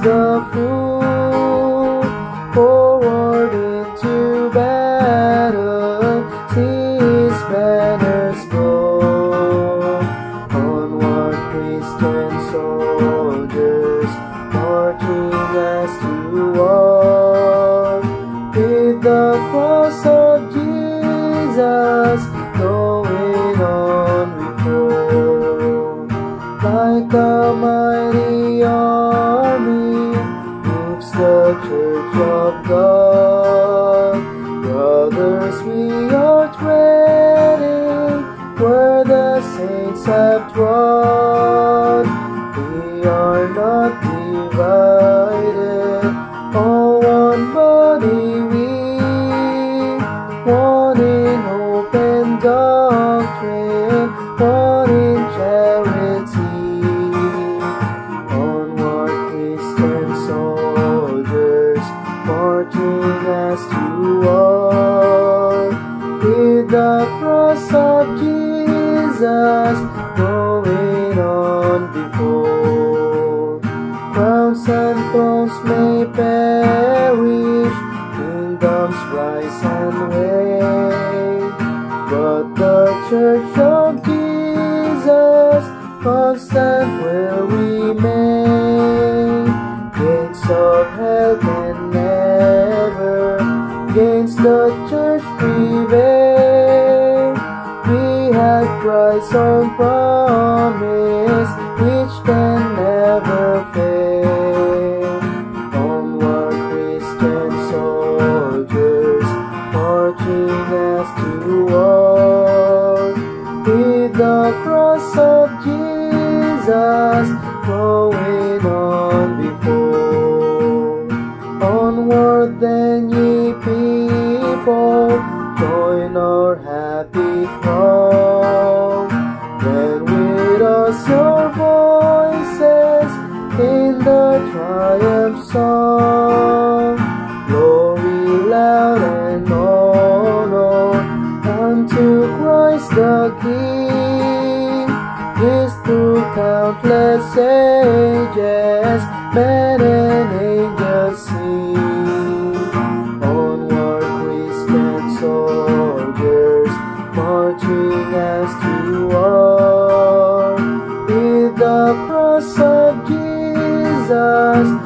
leads the fool forward into battle. His banners go, onward Christian soldiers, marching us to war. With the cross of Jesus going on before, like a mighty army moves the church of God. Brothers, we are treading where the saints have trod. We are not divided, all one body we, one in hope and doctrine, one in charity. Onward Christian soldiers, marching us to war. With the cross of Jesus going on before, crowns and thrones may perish, kingdoms rise and wane, but the church of Jesus constant will remain. Gates of hell can never against the church prevail. We have Christ's own promise, which can never fail. Onward Christian soldiers, marching us to war. With the cross of Jesus going on before. Onward then, ye people, join our happy throng. Then with us your voices in the triumph song. Glory loud and honor unto Christ the King. His through countless ages men and angels sing. Onward Christian soldiers, marching us to war. With the cross of Jesus